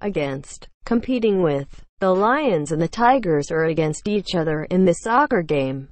against, competing with. The Lions and the Tigers are against each other in this soccer game.